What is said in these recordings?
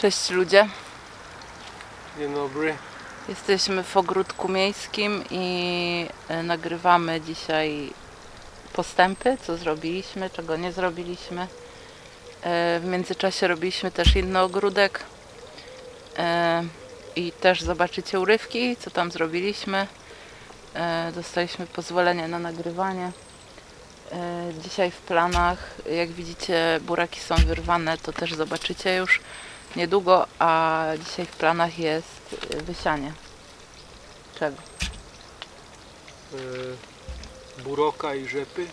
Cześć ludzie. Dzień dobry. Jesteśmy w ogródku miejskim i nagrywamy dzisiaj postępy, co zrobiliśmy, czego nie zrobiliśmy. W międzyczasie robiliśmy też inny ogródek i też zobaczycie urywki, co tam zrobiliśmy. Dostaliśmy pozwolenie na nagrywanie. Dzisiaj w planach, jak widzicie, buraki są wyrwane, to też zobaczycie już niedługo, a dzisiaj w planach jest wysianie. Czego? Buroka i rzepy.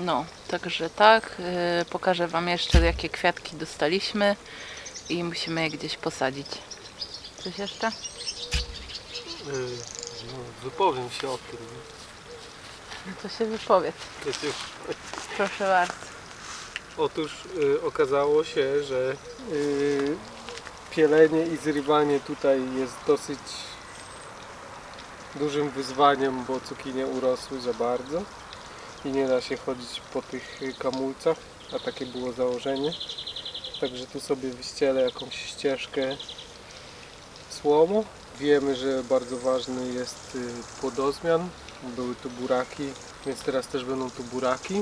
No, także tak. Pokażę wam jeszcze, jakie kwiatki dostaliśmy i musimy je gdzieś posadzić. Coś jeszcze? Wypowiem się o tym. No to się wypowiedz. Proszę bardzo. Otóż okazało się, że pielenie i zrywanie tutaj jest dosyć dużym wyzwaniem, bo cukinie urosły za bardzo i nie da się chodzić po tych kamulcach, a takie było założenie. Także tu sobie wyścielę jakąś ścieżkę słomą. Wiemy, że bardzo ważny jest płodozmian. Były tu buraki, więc teraz też będą tu buraki.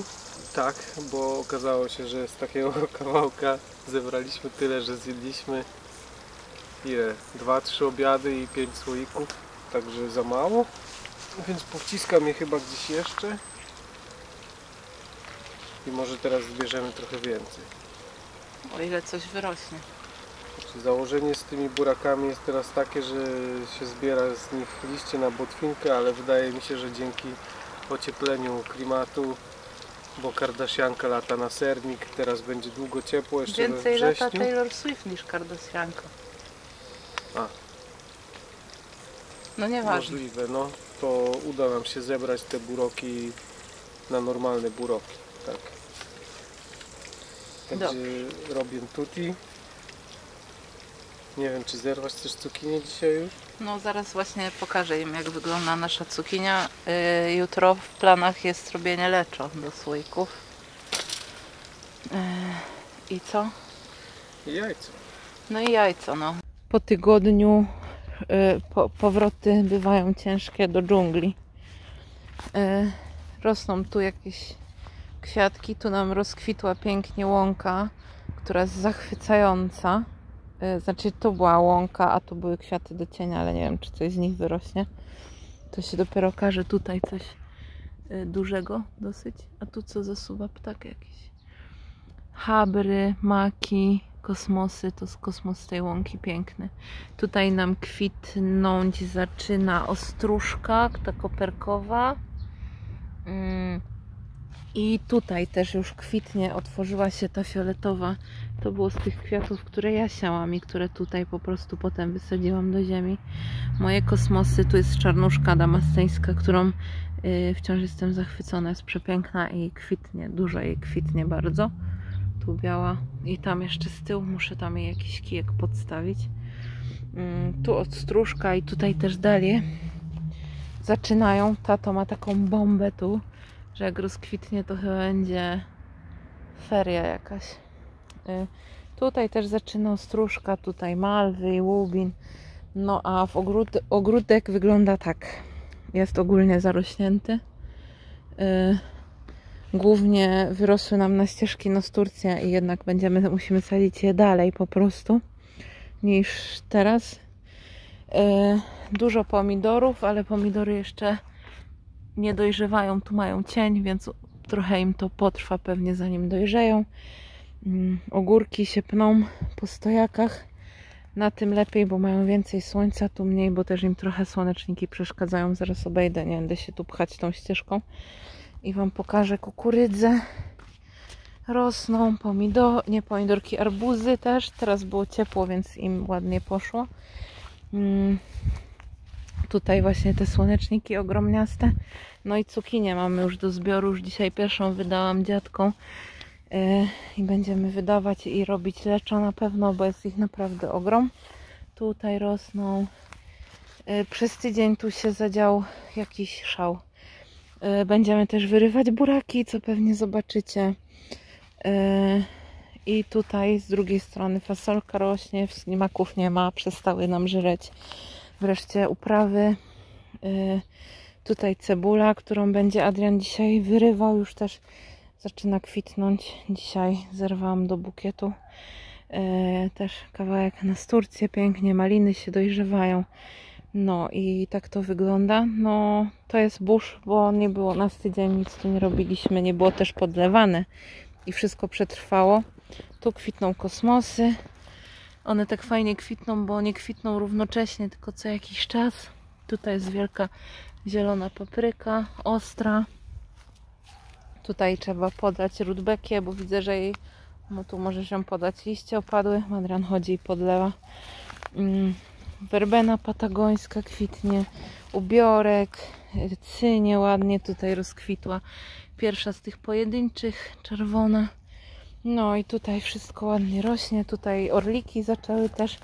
Tak, bo okazało się, że z takiego kawałka zebraliśmy tyle, że zjedliśmy 2-3 obiady i 5 słoików, także za mało. Więc powciskam je chyba gdzieś jeszcze i może teraz zbierzemy trochę więcej. O ile coś wyrośnie. Założenie z tymi burakami jest teraz takie, że się zbiera z nich liście na botwinkę, ale wydaje mi się, że dzięki ociepleniu klimatu, bo Kardasianka lata na sernik, teraz będzie długo ciepło, jeszcze we wrześniu. Więcej lata Taylor Swift niż Kardasianka. A. No nieważne. Możliwe, no. To uda nam się zebrać te buroki na normalne buroki, tak. Także robię tutti. Nie wiem, czy zerwać też cukinię dzisiaj już? No zaraz właśnie pokażę im, jak wygląda nasza cukinia. Jutro w planach jest robienie leczo do słoików. I co? Jajco. No i jajco, no. Po tygodniu powroty bywają ciężkie do dżungli. Rosną tu jakieś kwiatki. Tu nam rozkwitła pięknie łąka, która jest zachwycająca. Znaczy to była łąka, a to były kwiaty do cienia, ale nie wiem, czy coś z nich wyrośnie. To się dopiero okaże. Tutaj coś dużego dosyć. A tu co zasuwa? Ptak jakiś. Habry, maki, kosmosy. To z kosmos tej łąki piękny. Tutaj nam kwitnąć zaczyna ostróżka, ta koperkowa. I tutaj też już kwitnie, otworzyła się ta fioletowa. To było z tych kwiatów, które ja siałam i które tutaj po prostu potem wysadziłam do ziemi. Moje kosmosy, tu jest czarnuszka damasteńska, którą wciąż jestem zachwycona. Jest przepiękna i kwitnie, dużo jej kwitnie bardzo. Tu biała i tam jeszcze z tyłu muszę tam jej jakiś kijek podstawić. Tu odstróżka i tutaj też dalej zaczynają. Tato ma taką bombę tu, że jak rozkwitnie, to chyba będzie feria jakaś. Tutaj też zaczyna stróżka, tutaj malwy i łubin. No a w ogródek wygląda tak. Jest ogólnie zarośnięty. Głównie wyrosły nam na ścieżki nasturcja i jednak musimy sadzić je dalej po prostu niż teraz. Dużo pomidorów, ale pomidory jeszcze nie dojrzewają, tu mają cień, więc trochę im to potrwa pewnie, zanim dojrzeją. Ogórki się pną po stojakach, na tym lepiej, bo mają więcej słońca, tu mniej, bo też im trochę słoneczniki przeszkadzają. Zaraz obejdę, nie będę się tu pchać tą ścieżką i wam pokażę. Kukurydzę rosną, pomidorki, arbuzy też, teraz było ciepło, więc im ładnie poszło. Tutaj właśnie te słoneczniki ogromniaste. No i cukinię mamy już do zbioru, już dzisiaj pierwszą wydałam dziadkom. I będziemy wydawać i robić leczo na pewno, bo jest ich naprawdę ogrom. Tutaj rosną. Przez tydzień tu się zadział jakiś szał. Będziemy też wyrywać buraki, co pewnie zobaczycie. I tutaj z drugiej strony fasolka rośnie, ślimaków nie ma, przestały nam żreć wreszcie uprawy. Tutaj cebula, którą będzie Adrian dzisiaj wyrywał, już też zaczyna kwitnąć. Dzisiaj zerwałam do bukietu też kawałek nasturcje, pięknie, maliny się dojrzewają. No i tak to wygląda. No to jest burz, bo nie było nas tydzień, nic tu nie robiliśmy, nie było też podlewane i wszystko przetrwało. Tu kwitną kosmosy. One tak fajnie kwitną, bo nie kwitną równocześnie, tylko co jakiś czas. Tutaj jest wielka zielona papryka, ostra. Tutaj trzeba podlać rudbekię, bo widzę, że jej, no tu może się podać liście opadły. Adrian chodzi i podlewa. Werbena patagońska kwitnie, ubiorek, cynie ładnie tutaj rozkwitła. Pierwsza z tych pojedynczych, czerwona. No i tutaj wszystko ładnie rośnie. Tutaj orliki zaczęły też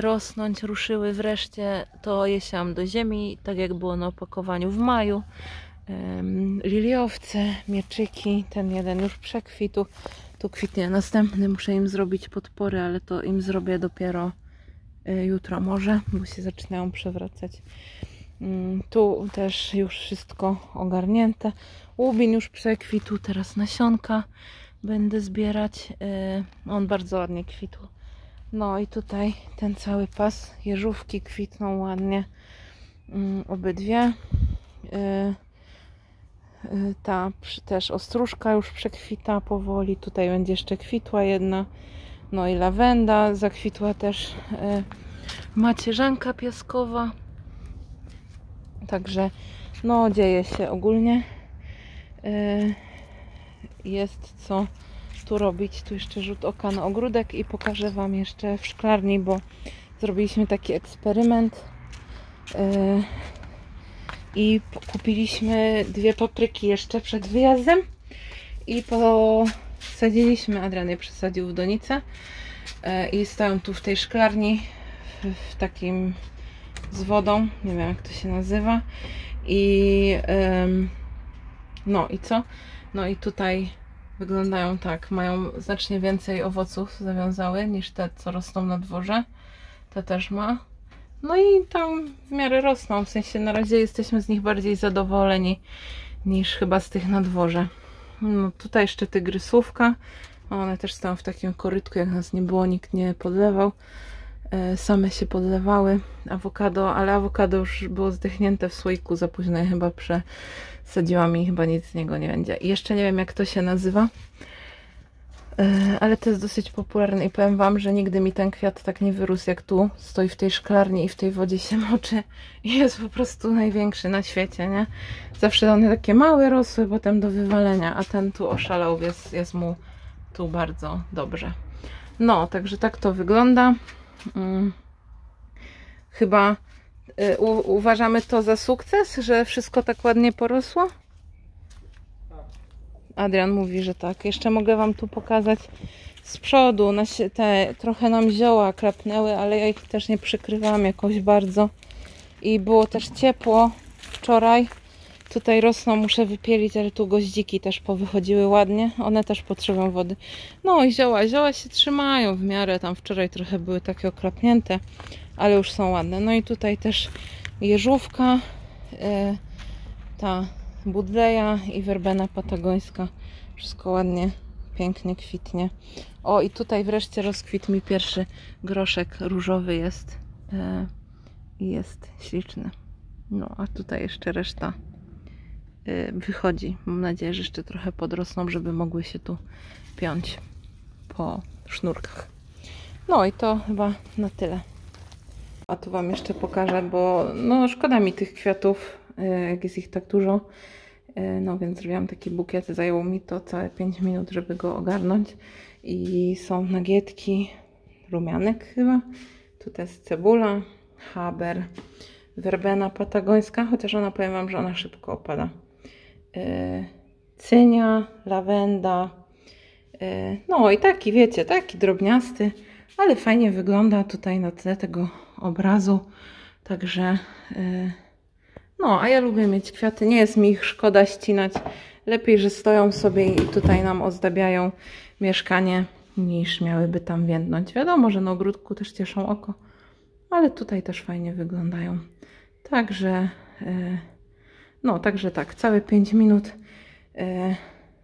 rosnąć, ruszyły wreszcie. To jesiam do ziemi, tak jak było na opakowaniu w maju. Liliowce, mieczyki, ten jeden już przekwitł. Tu kwitnie następny, muszę im zrobić podpory, ale to im zrobię dopiero jutro może, bo się zaczynają przewracać. Tu też już wszystko ogarnięte. Łubin już przekwitł, teraz nasionka będę zbierać. On bardzo ładnie kwitł. No i tutaj ten cały pas. Jeżówki kwitną ładnie. Obydwie. Ta też ostróżka już przekwita powoli. Tutaj będzie jeszcze kwitła jedna. No i lawenda. Zakwitła też macierzanka piaskowa. Także no dzieje się ogólnie. Jest co tu robić. Tu jeszcze rzut oka na ogródek i pokażę Wam jeszcze w szklarni, bo zrobiliśmy taki eksperyment i kupiliśmy dwie papryki jeszcze przed wyjazdem i posadziliśmy. Adrian je przesadził w donicę i stoją tu w tej szklarni w takim z wodą, nie wiem jak to się nazywa. I no i co? No i tutaj wyglądają tak, mają znacznie więcej owoców zawiązały niż te, co rosną na dworze. Ta też ma. No i tam w miarę rosną, w sensie na razie jesteśmy z nich bardziej zadowoleni niż chyba z tych na dworze. No tutaj jeszcze tygrysówka. One też stoją w takim korytku, jak nas nie było, nikt nie podlewał. Same się podlewały. Awokado, ale awokado już było zdechnięte w słoiku, za późno je chyba przesadziłam i chyba nic z niego nie będzie. I jeszcze nie wiem jak to się nazywa, ale to jest dosyć popularne i powiem Wam, że nigdy mi ten kwiat tak nie wyrósł jak tu. Stoi w tej szklarni i w tej wodzie się moczy i jest po prostu największy na świecie, nie? Zawsze one takie małe rosły, potem do wywalenia, a ten tu oszalał, więc jest mu tu bardzo dobrze. No, także tak to wygląda. Chyba uważamy to za sukces, że wszystko tak ładnie porosło? Adrian mówi, że tak. Jeszcze mogę Wam tu pokazać z przodu. Te, trochę nam zioła klepnęły, ale ja ich też nie przykrywałam jakoś bardzo. I było też ciepło wczoraj. Tutaj rosną, muszę wypielić, ale tu goździki też powychodziły ładnie. One też potrzebują wody. No i zioła się trzymają w miarę. Tam wczoraj trochę były takie oklapnięte, ale już są ładne. No i tutaj też jeżówka, ta budleja i werbena patagońska. Wszystko ładnie, pięknie kwitnie. O i tutaj wreszcie rozkwitł mi pierwszy groszek różowy jest. I jest śliczny. No a tutaj jeszcze reszta wychodzi. Mam nadzieję, że jeszcze trochę podrosną, żeby mogły się tu piąć po sznurkach. No i to chyba na tyle. A tu Wam jeszcze pokażę, bo no szkoda mi tych kwiatów, jak jest ich tak dużo. No więc zrobiłam taki bukiet, zajęło mi to całe 5 minut, żeby go ogarnąć. I są nagietki, rumianek chyba. Tutaj jest cebula, haber, werbena patagońska, chociaż ona, powiem Wam, że ona szybko opada. Cynia, lawenda, no i taki, wiecie, taki drobniasty, ale fajnie wygląda tutaj na tle tego obrazu, także no, a ja lubię mieć kwiaty, nie jest mi ich szkoda ścinać, lepiej, że stoją sobie i tutaj nam ozdabiają mieszkanie niż miałyby tam więdnąć. Wiadomo, że na ogródku też cieszą oko, ale tutaj też fajnie wyglądają. Także no, także tak, całe 5 minut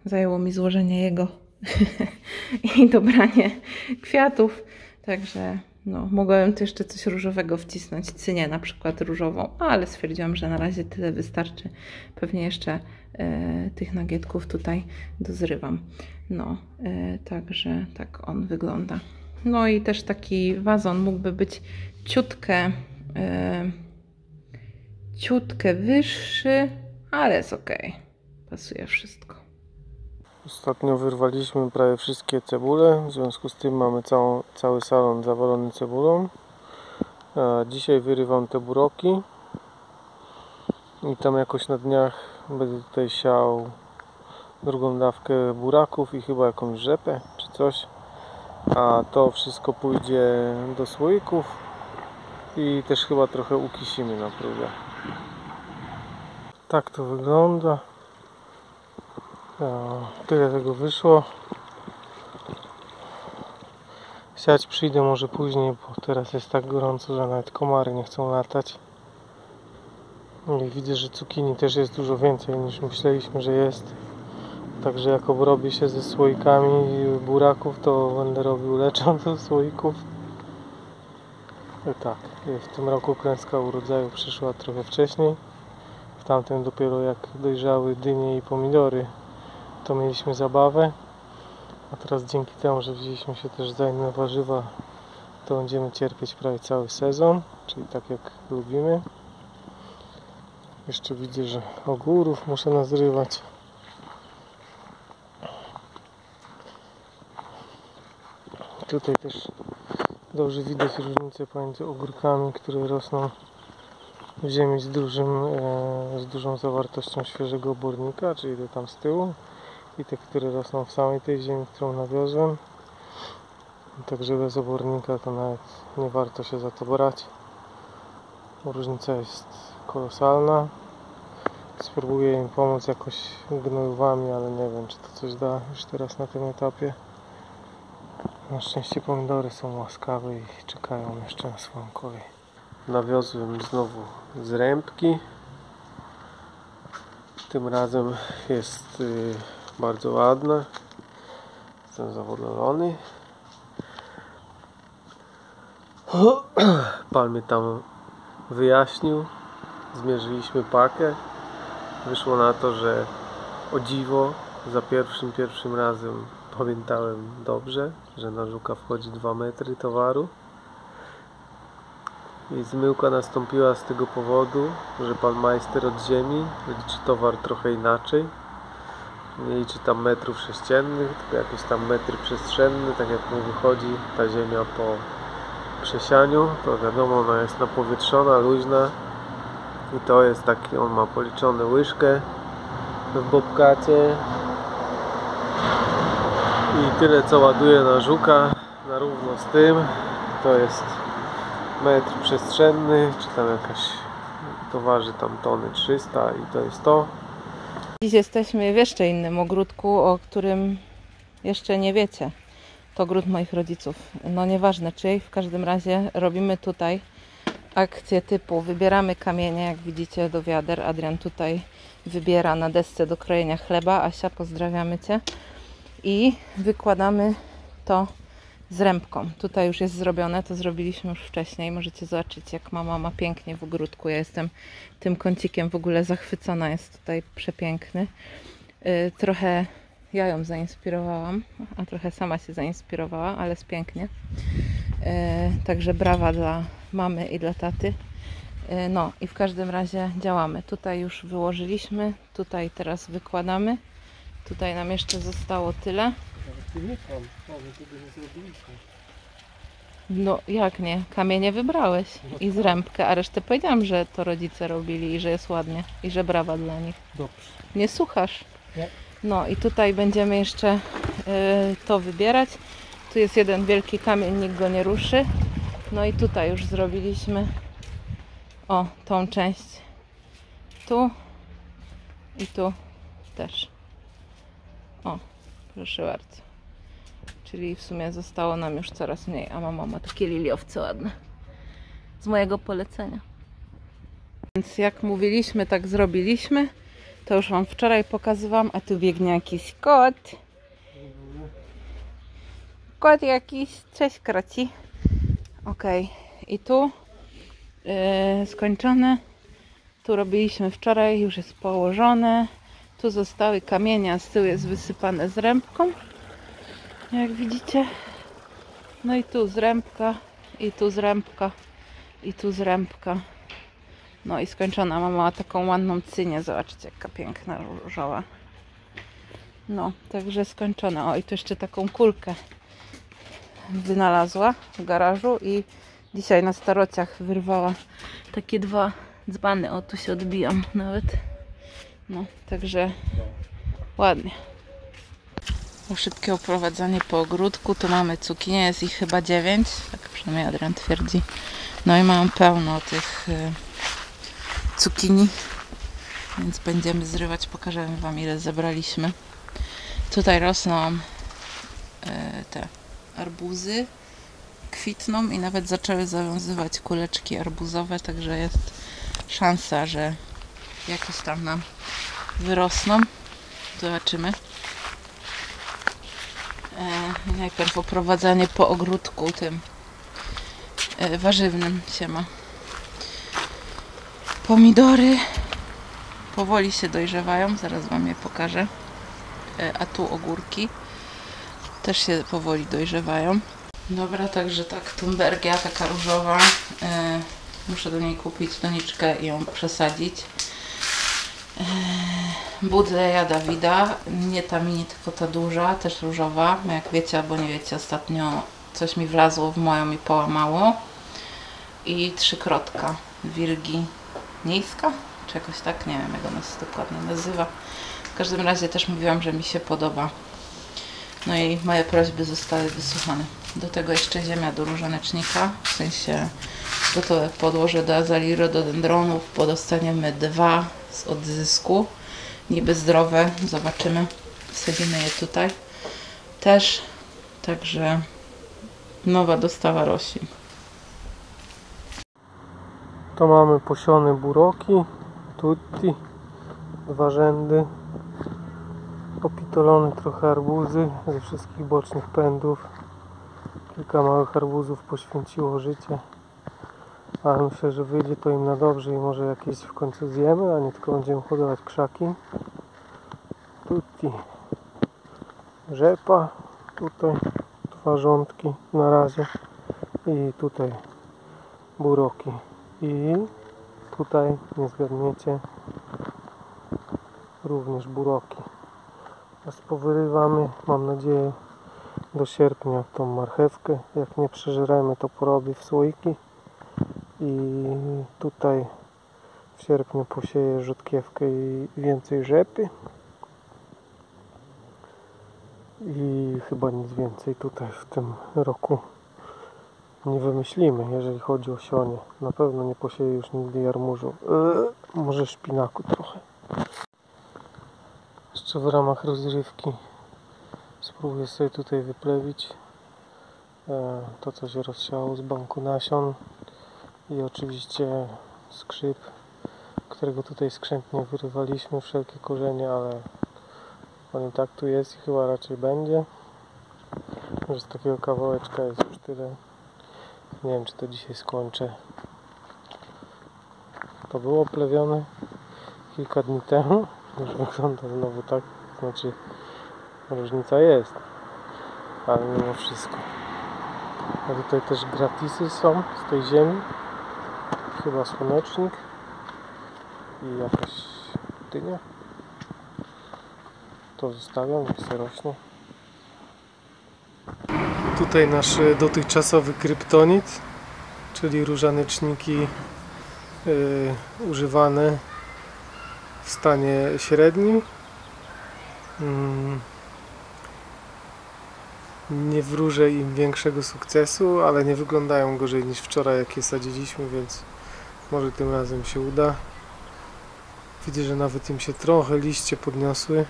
zajęło mi złożenie jego i dobranie kwiatów. Także no, mogłabym tu jeszcze coś różowego wcisnąć, cynię na przykład różową, ale stwierdziłam, że na razie tyle wystarczy. Pewnie jeszcze tych nagietków tutaj dozrywam. No, także tak on wygląda. No i też taki wazon mógłby być ciutkę wyższy, ale jest ok. Pasuje wszystko. Ostatnio wyrwaliśmy prawie wszystkie cebule, w związku z tym mamy cały salon zawalony cebulą. Dzisiaj wyrywam te buroki i tam jakoś na dniach będę tutaj siał drugą dawkę buraków i chyba jakąś rzepę czy coś. A to wszystko pójdzie do słoików i też chyba trochę ukisimy na próbę. Tak to wygląda. Tyle tego wyszło. Siać przyjdę może później, bo teraz jest tak gorąco, że nawet komary nie chcą latać. I widzę, że cukinii też jest dużo więcej niż myśleliśmy, że jest. Także jak obrobię się ze słoikami buraków, to będę robił leczą ze słoików. I tak, w tym roku klęska urodzaju przyszła trochę wcześniej. W tamtym dopiero jak dojrzały dynie i pomidory, to mieliśmy zabawę. A teraz dzięki temu, że wzięliśmy się też za inne warzywa, to będziemy cierpieć prawie cały sezon, czyli tak jak lubimy. Jeszcze widzę, że ogórów muszę nazrywać. Tutaj też dobrze widać różnicę pomiędzy ogórkami, które rosną w ziemi z dużą zawartością świeżego obornika, czyli te tam z tyłu, i te, które rosną w samej tej ziemi, którą nawiozłem. Także bez obornika to nawet nie warto się za to brać. Różnica jest kolosalna. Spróbuję im pomóc jakoś gnojowami, ale nie wiem, czy to coś da już teraz na tym etapie. Na szczęście pomidory są łaskawe i czekają jeszcze na swoją kolej. Nawiozłem znowu zrębki. Tym razem jest bardzo ładna. Jestem zadowolony. Pan mnie tam wyjaśnił. Zmierzyliśmy pakę. Wyszło na to, że o dziwo za pierwszym razem pamiętałem dobrze, że na żuka wchodzi 2 metry towaru. I zmyłka nastąpiła z tego powodu, że pan majster od ziemi liczy towar trochę inaczej. Nie liczy tam metrów sześciennych, tylko jakieś tam metry przestrzenne. Tak jak mu wychodzi ta ziemia po przesianiu, to wiadomo, ona jest napowietrzona, luźna. I to jest taki, on ma policzone łyżkę w bobkacie. I tyle co ładuje na żuka, na równo z tym, to jest metr przestrzenny, czy tam jakaś, to waży tam tony 300 i to jest to. Dziś jesteśmy w jeszcze innym ogródku, o którym jeszcze nie wiecie. To ogród moich rodziców. No nieważne czyj, w każdym razie robimy tutaj akcje typu wybieramy kamienie, jak widzicie, do wiader. Adrian tutaj wybiera na desce do krojenia chleba. Asia, pozdrawiamy Cię. I wykładamy to zrębką. Tutaj już jest zrobione, to zrobiliśmy już wcześniej. Możecie zobaczyć, jak mama ma pięknie w ogródku. Ja jestem tym kącikiem w ogóle zachwycona, jest tutaj przepiękny. Trochę ja ją zainspirowałam, a trochę sama się zainspirowała, ale jest pięknie. Także brawa dla mamy i dla taty. No i w każdym razie działamy. Tutaj już wyłożyliśmy, tutaj teraz wykładamy. Tutaj nam jeszcze zostało tyle. No jak nie? Kamienie wybrałeś i zrębkę, a resztę powiedziałam, że to rodzice robili i że jest ładnie i że brawa dla nich. Dobrze. Nie słuchasz? Nie. No i tutaj będziemy jeszcze to wybierać. Tu jest jeden wielki kamień, nikt go nie ruszy. No i tutaj już zrobiliśmy o tą część. Tu i tu też. O, proszę bardzo. Czyli w sumie zostało nam już coraz mniej, a mama ma takie liliowce ładne. Z mojego polecenia. Więc jak mówiliśmy, tak zrobiliśmy. To już wam wczoraj pokazywałam, a tu biegnie jakiś kot. Kot jakiś, cześć kroci. Ok, i tu skończone. Tu robiliśmy wczoraj, już jest położone. Tu zostały kamienie, a z tyłu jest wysypane z rębką. Jak widzicie. No i tu z rębka, i tu z rębka, i tu z rębka. No i skończona. Mama ma taką ładną cynię. Zobaczcie, jaka piękna różowa. No, także skończona. O, i tu jeszcze taką kulkę wynalazła w garażu i dzisiaj na starociach wyrwała takie dwa dzbany. O, tu się odbijam nawet. No, także ładnie. Szybkie oprowadzanie po ogródku. Tu mamy cukinię, jest ich chyba 9. Tak przynajmniej Adrian twierdzi. No i mam pełno tych cukinii, więc będziemy zrywać. Pokażemy wam, ile zebraliśmy. Tutaj rosną te arbuzy, kwitną i nawet zaczęły zawiązywać kuleczki arbuzowe, także jest szansa, że jakieś tam nam wyrosną. Zobaczymy. Najpierw oprowadzanie po ogródku tym warzywnym się ma. Pomidory powoli się dojrzewają, zaraz wam je pokażę. A tu ogórki też się powoli dojrzewają. Dobra, także tak, Tumbergia, taka różowa. Muszę do niej kupić doniczkę i ją przesadzić. Budleja Dawida, nie ta mini, tylko ta duża, też różowa. Jak wiecie albo nie wiecie, ostatnio coś mi wlazło w moją i połamało. I trzykrotka Wirginijska, czy jakoś tak, nie wiem jak ona się dokładnie nazywa. W każdym razie też mówiłam, że mi się podoba. No i moje prośby zostały wysłuchane. Do tego jeszcze ziemia do różanecznika, w sensie gotowe podłoże do azalii, rododendronów, podostaniemy 2 z odzysku. Niby zdrowe, zobaczymy. Wsadzimy je tutaj też, także nowa dostawa roślin. To mamy posione buroki, tutti, 2 rzędy, opitolone trochę arbuzy ze wszystkich bocznych pędów. Kilka małych arbuzów poświęciło życie, ale myślę, że wyjdzie to im na dobrze i może jakieś w końcu zjemy, a nie tylko będziemy hodować krzaki. Tutti, rzepa, tutaj 2 rządki na razie i tutaj buroki i tutaj, nie zgadniecie, również buroki. Teraz powyrywamy, mam nadzieję, do sierpnia tą marchewkę, jak nie przeżeremy, to porobi w słoiki. I tutaj w sierpniu posieję rzutkiewkę i więcej rzepy i chyba nic więcej tutaj w tym roku nie wymyślimy, jeżeli chodzi o sionie. Na pewno nie posieję już nigdy jarmużu, może szpinaku trochę. Jeszcze w ramach rozrywki spróbuję sobie tutaj wyplewić to, co się rozsiało z banku nasion. I oczywiście skrzyp, którego tutaj skrzętnie wyrywaliśmy, wszelkie korzenie, ale on i tak tu jest i chyba raczej będzie. Że z takiego kawałeczka jest już tyle. Nie wiem, czy to dzisiaj skończę. To było plewione kilka dni temu. Już wygląda znowu tak, znaczy różnica jest, ale mimo wszystko. A tutaj też gratisy są z tej ziemi. Chyba słonecznik i jakaś dynia. To zostawiam, niech się rośnie. Tutaj nasz dotychczasowy kryptonit, czyli różaneczniki używane w stanie średnim. Nie wróżę im większego sukcesu, ale nie wyglądają gorzej niż wczoraj, jak je sadziliśmy, więc może tym razem się uda. Widzę, że nawet im się trochę liście podniosły.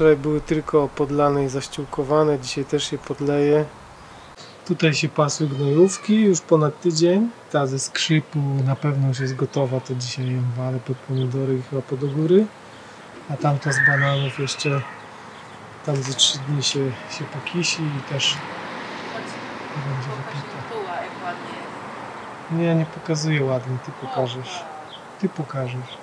Wczoraj były tylko podlane i zaściółkowane, dzisiaj też je podleję. Tutaj się pasły gnojówki już ponad tydzień. Ta ze skrzypu na pewno już jest gotowa, to dzisiaj ją walę pod pomidory i chyba pod ogóry. A tamta z bananów jeszcze tam ze 3 dni się pokisi i też będzie wypita. Nie, nie pokazuję ładnie, ty pokażesz. Ty pokażesz.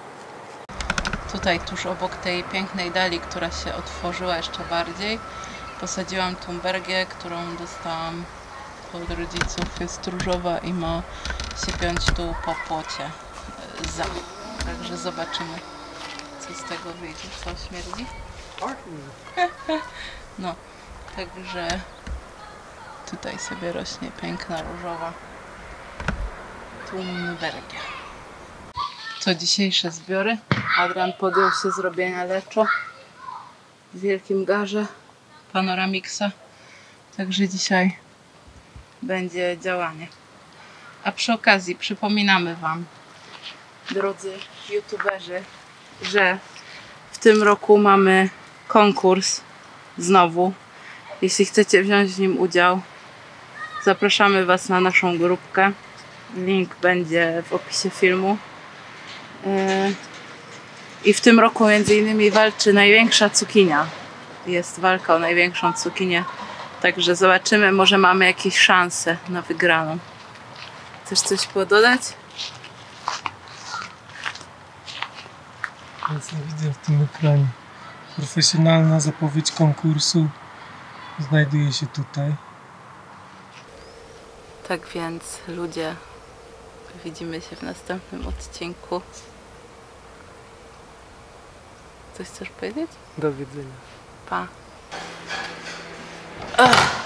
Tutaj tuż obok tej pięknej dali, która się otworzyła jeszcze bardziej, posadziłam Tumbergię, którą dostałam od rodziców. Jest różowa i ma się piąć tu po płocie. Także zobaczymy, co z tego wyjdzie. Co, śmierdzi? No, także tutaj sobie rośnie piękna różowa Tumbergia. To dzisiejsze zbiory. Adrian podjął się zrobienia leczo w wielkim garze panoramiksa, także dzisiaj będzie działanie. A przy okazji przypominamy Wam, drodzy youtuberzy, że w tym roku mamy konkurs znowu. Jeśli chcecie wziąć w nim udział, zapraszamy Was na naszą grupkę. Link będzie w opisie filmu. I w tym roku między innymi walczy największa cukinia. Jest walka o największą cukinię. Także zobaczymy, może mamy jakieś szanse na wygraną. Chcesz coś dodać? Nic nie widzę w tym ekranie. Profesjonalna zapowiedź konkursu znajduje się tutaj. Tak więc ludzie, widzimy się w następnym odcinku. Coś chcesz powiedzieć? Do widzenia. Pa.